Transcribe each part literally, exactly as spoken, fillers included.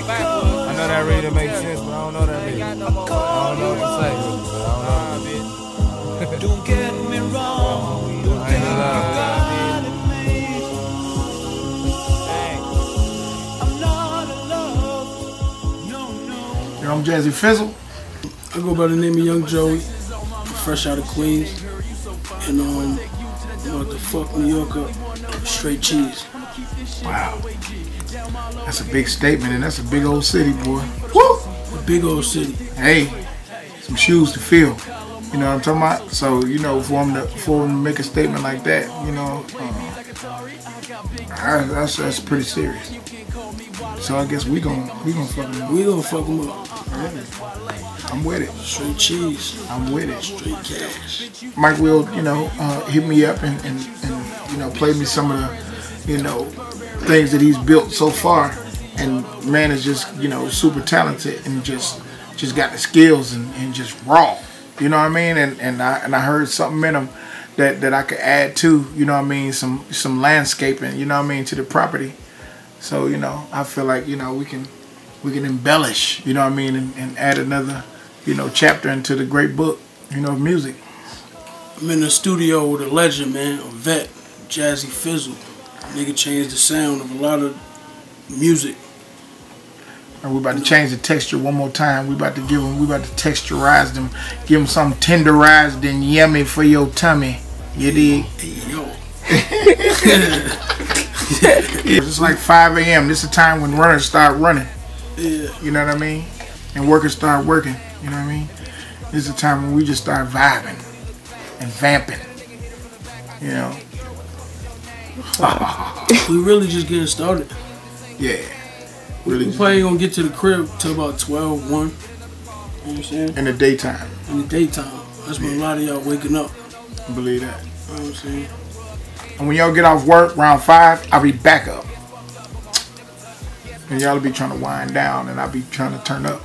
go backwards. I know that really makes sense, but I don't know that really. I don't know what to say, but I don't know, bitch. Don't get me wrong. Don't think you got it made. I'm not in love. No, no. Yo, I'm Jazzy Fizzle. I go by the name of Young Joey. Fresh out of Queens. And um, about to fuck New Yorker straight cheese. Wow. That's a big statement, and that's a big old city, boy. Woo! A big old city. Hey, some shoes to fill. You know what I'm talking about? So, you know, for him to, for him to make a statement like that, you know, uh, that's, that's pretty serious. So I guess we gon' we gon' fuck him up. We gon' fuck him up. Yeah. I'm with it. Straight cheese. I'm with it. Straight cash. Mike Will, you know, uh, hit me up and, and, and, you know, play me some of the, you know, things that he's built so far, and man is just, you know, super talented and just just got the skills and, and just raw, you know what I mean, and and I and I heard something in him that that I could add to, you know what I mean, some some landscaping, you know what I mean, to the property. So, you know, I feel like, you know, we can we can embellish, you know what I mean, and, and add another, you know, chapter into the great book, you know, of music. I'm in the studio with a legend, man, a vet, Jazzy Fizzle. Nigga changed the sound of a lot of music. And we about to change the texture one more time. We about to give them, we about to texturize them. Give them something tenderized and yummy for your tummy. You dig? Hey, yo. It's like five A M This is the time when runners start running. Yeah. You know what I mean? And workers start working. You know what I mean? This is the time when we just start vibing and vamping. You know? Oh. We really just getting started. Yeah. Really, we probably ain't gonna get to the crib till about twelve, one. You know what I'm saying? In the daytime. In the daytime. That's when, yeah, a lot of y'all waking up. Believe that. You know what I'm saying? And when y'all get off work around five, I'll be back up. And y'all be trying to wind down, and I'll be trying to turn up.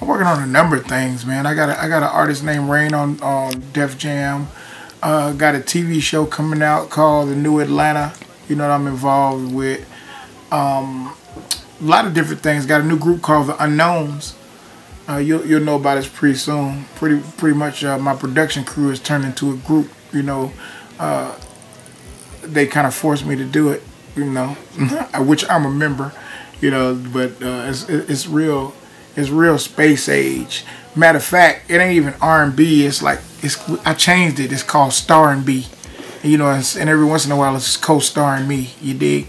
I'm working on a number of things, man. I got a, I got an artist named Rain on on Def Jam. Uh, got a T V show coming out called The New Atlanta. You know what I'm involved with. Um, a lot of different things. Got a new group called The Unknowns. Uh, you'll you'll know about us pretty soon. Pretty pretty much uh, my production crew has turned into a group. You know, uh, they kind of forced me to do it. You know, which I'm a member. You know, but uh, it's it's real. It's real space age. Matter of fact, it ain't even R and B. It's like, it's, I changed it. It's called Star and B. And, you know, it's, and every once in a while it's co-starring me. You dig?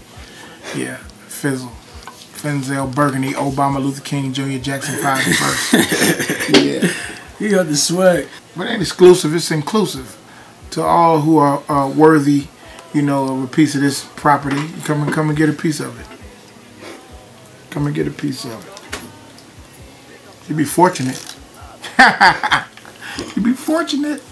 Yeah, Fizzle. Fenzel Burgundy, Obama, Luther King, Junior Jackson, five first. Yeah. You got the swag. But it ain't exclusive. It's inclusive to all who are uh, worthy, you know, of a piece of this property. Come and, come and get a piece of it. Come and get a piece of it. You'd be fortunate. You'd be fortunate.